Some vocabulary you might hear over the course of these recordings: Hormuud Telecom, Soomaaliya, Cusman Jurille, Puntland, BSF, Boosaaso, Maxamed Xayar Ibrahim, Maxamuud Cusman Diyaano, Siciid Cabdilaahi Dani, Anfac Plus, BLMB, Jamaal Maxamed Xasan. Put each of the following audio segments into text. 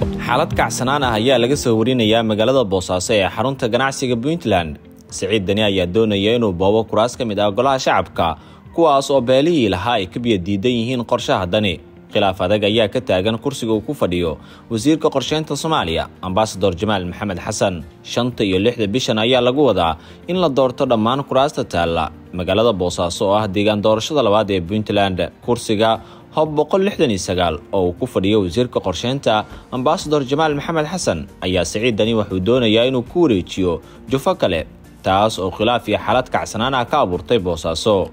xaalad kacsanaan ah ayaa laga soo warinaya magaalada Boosaaso ee xarunta ganacsiga Puntland. Siciid Dani ayaa doonaya inuu boobo kuraas ka mid ah golaha shacabka kuwaas oo beelihii lahaa ay ka biyo diidan yihiin qorshaha Dani. Khilaaf adag ayaa ka taagan kursiga uu ku fadhiyo wasiirka qorsheynta Soomaaliya Ambassador Jamaal Maxamed Xasan. 5 iyo 6 bishan ayaa lagu wadaa in la doorto dhammaan kuraasta taalla magaalada Boosaaso oo ah deegaan doorashada 2aad ee Puntland. Kursiga hab 169 oo ku fadhiyo wasiirka qorsheynta Ambassador Jamaal Maxamed Xasan ayaa Siciid Dani wuxuu doonayaa inuu ku wareejiyo jufo kale taas oo khilaaf iyo xaalad kacsanaan ah ka abuurtay Boosaaso.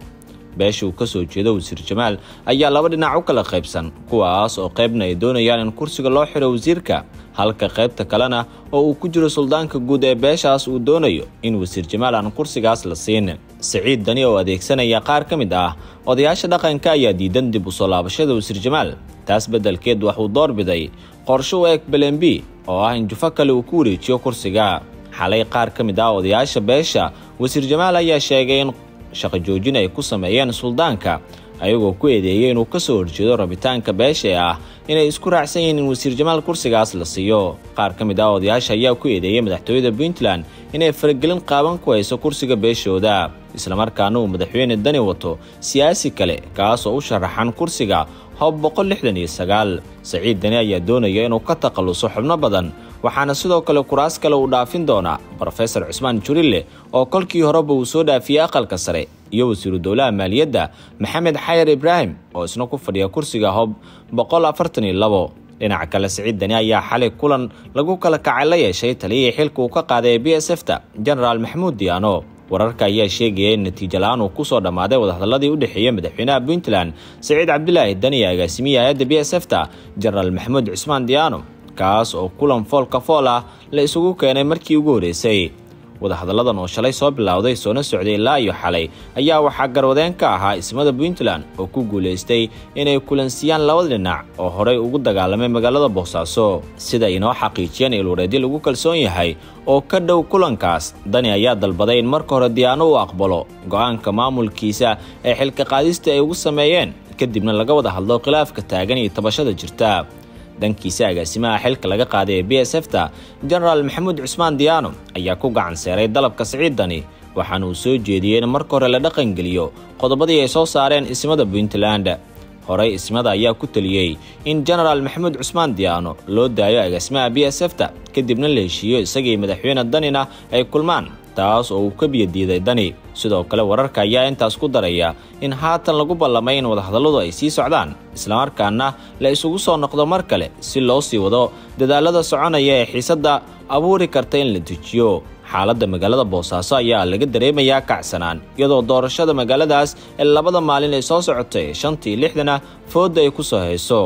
Beeshu ka soo jeedo wasiir Jamaal ayaa laba dhinac u kala qaybsan kuwaas oo qaybna ay doonayaan in kursiga loo xiro wasiirka halka qaybta kalena oo uu ku jiro suldaanka guud ee beeshaas uu doonayo in wasiir Jamaal aan kursigaas la siin. Siciid Dani oo adeegsanaya qaar ka mid ah odayaasha dhaqanka ayaa diidan dib u soo laabashada wasiir Jamaal, taas beddelkeed waxuu door biday qorsho u eg BLMB oo ah in jufo kale uu ku wareejiyo kursiga. Xalay qaar ka mid ah odayaasha beesha wasiir Jamaal ayaa sheegay in shaqa joojin ay ku sameeyeen suldaanka ayagoo ku eedeeyay inuu ka soo horjeedo rabitaanka beesha ah inay isku raacsan yihiin in wasiir Jamaal kursigaas la siiyo. Qaar ka mid ah odayaasha ayaa ku eedeeyay madaxtooyada Puntland inay faragelin qaaban ku hayso kursiga beeshooda, isla markaana uu madaxweyne Dani wato siyaasi kale kaas oo u sharaxan kursiga hab 169. Siciid Dani ayaa doonaya inuu ka taqalluso xubno badan, waxaana sidoo kale kuraas kale u dhaafin doona Professor Cusman Jurille oo kolkii horeba uu soo dhaafiyay aqalka sare iyo wasiiru dawladaha maaliyadda Maxamed Xayar Ibrahim oo isna ku fadhiya kursiga hab 142. Dhinaca kale Siciid Dani ayaa xalay kulan lagu kala kacay la yeeshay taliyihii xilka uu ka qaaday BSF-ta General Maxamuud Diyaano. wararka ayaa sheegaya in natiijo la'aan uu ku soo dhamaaday wadahadaladii u dhaxeeyay madaxweynaha Puntland Siciid Cabdilaahi Dani iyo agaasimiyaha hay'adda BSF-ta General Maxamuud Cusman Diyaano kaas oo kulan foolka fool ah la isugu keenay markii ugu horeysay. wadahadaladan oo shalay soo bilowday soona socday ilaa iyo xalay ayaa waxaa garwadeen ka ahaa ismada Puntland oo ku guuleystay inay kulansiyaan labada dhinac oo horey ugu dagaalamay magaalada Boosaaso. sida inoo xaqiijiyeen ilwareedi lagu kalsoon yahay oo ka dhow kulankaas, Dani ayaa dalbaday in marka hore Diyaano uu aqbalo go'aanka maamulkiisa ee xilka qaadista ay ugu sameeyeen, kadibna laga wada hadlo khilaafka taagan iyo tabashada jirta. dankiisa agaasimaha xilka laga qaaday BSF-ta General Maxamuud Cusman Diyaano ayaa ku gacan seeray dalabka Siciid Dani, waxaana uu soo jeediyay in marka hore la dhaqan geliyo qodobadii ay soo saareen ismada Puntland. horey ismada ayaa ku taliyay in General Maxamuud Cusman Diyaano loo daayo agaasimaha BSF-ta kadibna la heshiiyo isagii madaxweyne Danina ay kulmaan, taas oo uu ka biyo diiday Dani. sidoo kale wararka ayaa intaas ku daraya in haatan lagu ballamay in wadahadaladu ay sii socdaan, isla markaana la isugu soo noqdo mar kale si loo sii wado dadaalada soconaya ee xiisadda abuuri karta in la dejiyo. xaaladda magaalada Boosaaso ayaa laga dareemayaa kacsanaan, iyadoo doorashada magaaladaas ee labada maalin ay soo socotay 5 iyo 6 fooda ay ku soo hayso.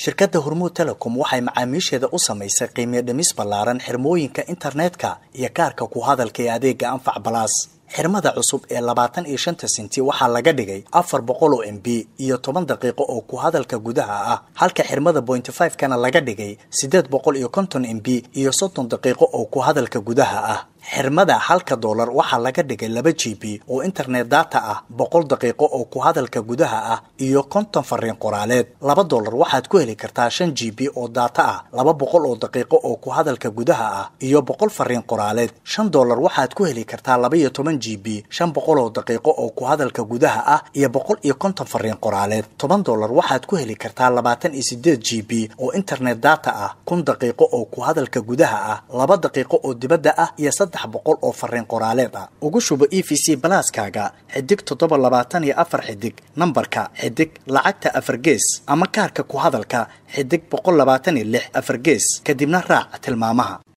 shirkadda Hormuud Telecom waxay macaamiisheeda u samaysay qiimo dhimis ballaaran xirmooyinka internetka iyo kaarka ku hadalka ee adeega Anfac Plus. xirmada cusub ee 25 senti waxaa laga dhigay 400 MB iyo 10 daqiiqo oo ku hadalka gudaha ah, halka xirmada 0.5 kana laga dhigay 850 MB iyo 30 daqiiqo oo ku hadalka gudaha ah. xirmada $1 waxaa laga dhigay 2 GB oo internet data ah, 100 daqiiqo oo ku hadalka gudaha ah iyo 50 fariin qoraaleed. $2 waxaad ku heli kartaa 5 GB oo data ah, 200 oo daqiiqo oo ku hadalka gudaha ah iyo 100 fariin qoraaleed. $5 waxaad ku heli kartaa 12 GB 500 oo daqiiqo oo ku hadalka gudaha ah iyo 150 fariin qoraaleed. $10 waxaad ku heli kartaa 28 GB oo internet data ah, 1000 daqiiqo oo ku hadalka gudaha ah, 2 daqiiqo oo dibadda ah iyo 300 oo fariin qoraaleed ah. ugu shubo EVC Plus-kaaga *724 xidig nambarka xidig lacagta 4 gees ama kaarka ku hadalka *126 4 gees kadibna raac tilmaamaha.